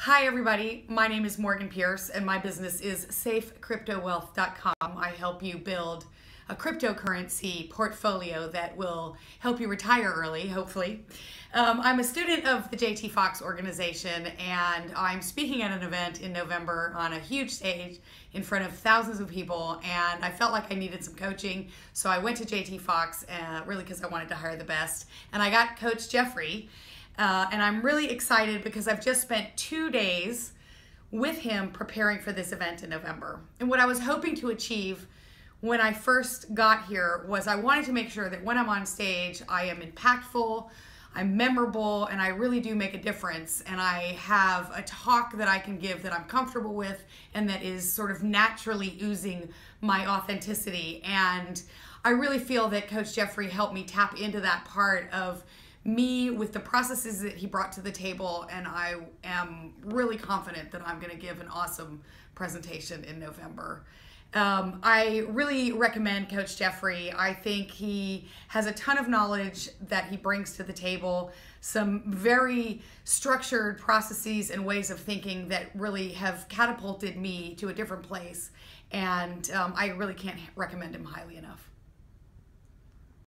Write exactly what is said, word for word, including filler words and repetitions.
Hi everybody, my name is Morgan Pierce and my business is Safe Crypto Wealth dot com. I help you build a cryptocurrency portfolio that will help you retire early, hopefully. Um, I'm a student of the J T Fox organization and I'm speaking at an event in November on a huge stage in front of thousands of people, and I felt like I needed some coaching, so I went to J T Fox uh, really because I wanted to hire the best, and I got Coach Jeffrey. Uh, and I'm really excited because I've just spent two days with him preparing for this event in November. And what I was hoping to achieve when I first got here was I wanted to make sure that when I'm on stage, I am impactful, I'm memorable, and I really do make a difference. And I have a talk that I can give that I'm comfortable with and that is sort of naturally oozing my authenticity. And I really feel that Coach Jeffrey helped me tap into that part of me with the processes that he brought to the table, and I am really confident that I'm going to give an awesome presentation in November. Um, I really recommend Coach Jeffrey. I think he has a ton of knowledge that he brings to the table, some very structured processes and ways of thinking that really have catapulted me to a different place, and um, I really can't recommend him highly enough.